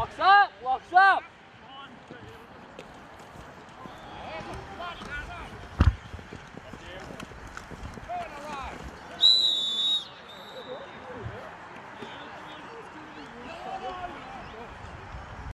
Walks up.